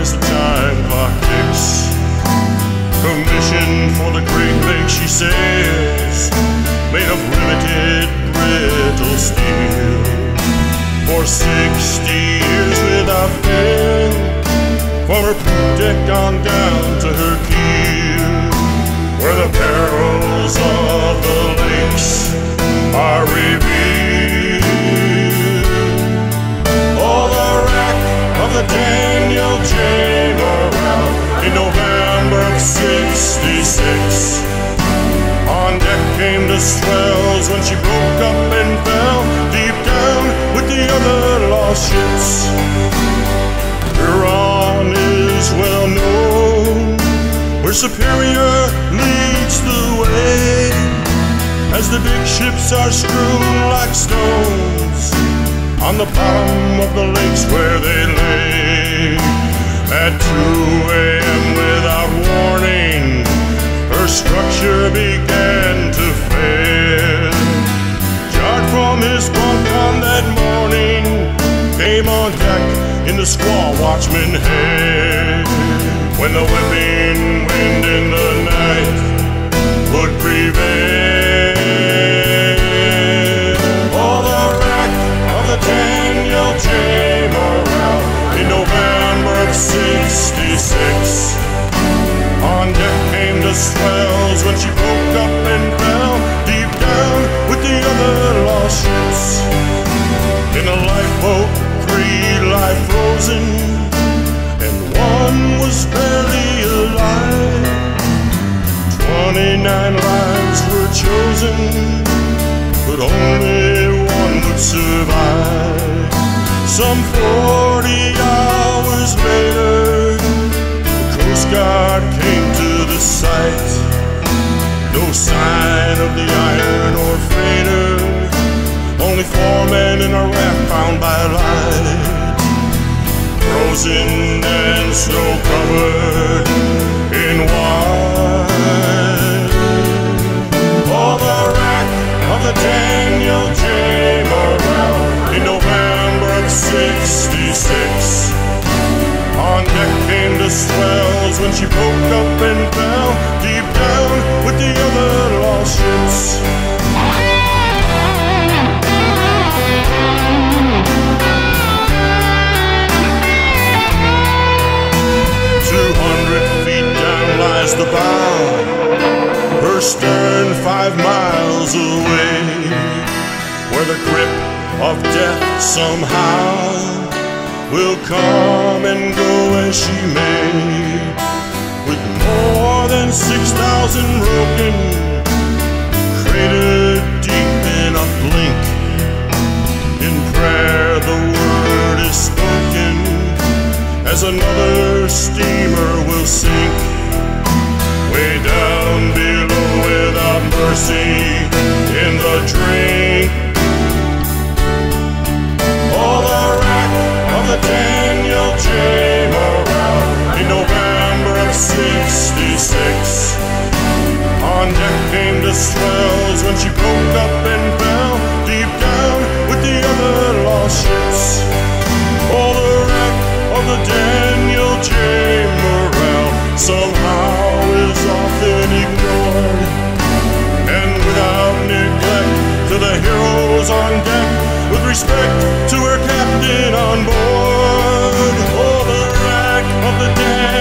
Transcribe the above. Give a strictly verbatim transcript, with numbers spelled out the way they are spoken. as the time clock ticks. Commissioned for the great bake, she says, made of riveted brittle steel. For sixty years without fail, from her poop deck on down to her keel, where the perils of the lakes are revealed. Oh, the wreck of the Daniel J. Morrell in November of sixty-six. On deck came the swells when she broke up and fell deep down with the other lost ships. Huron is well known, where Superior leads the way, as the big ships are strewn like stones on the bottom of the lakes where they lay. At two a m without warning, her structure began to fail. Jarred from his bunk on that morning, came on deck in the squall watchman hail. When the whipping wind in the night would prevail. Oh, the wreck of the Daniel J. Morrell in November of sixty-six. On deck came the swells when she broke up and fell deep down with the other lost ships. In a lifeboat, three lie frozen, and one was barely alive. Twenty-nine lives were chosen, but only one would survive. Some forty hours later, the Coast Guard came to the site. No sign of the iron or fader, only four men in a raft found by light, frozen and snow-covered in wine. Oh, the wreck of the Daniel J. Morrell in November of sixty-six. On deck came the swells when she broke up and fell deep down with the other lost ships. The bow, her stern five miles away, where the grip of death somehow will come and go as she may. With more than six thousand broken, cratered deep in a blink, in prayer the word is spoken as another steamer will sink. Way down below without mercy in the drink. Oh, the wreck of the Daniel J. Morrell in November of sixty-six. On deck came the swells when she broke up and fell deep down with the other lost ships. Oh, the wreck of the Daniel J. Morrell somehow is often ignored, and without neglect to the heroes on deck, with respect to her captain on board. Oh, the wreck of the day.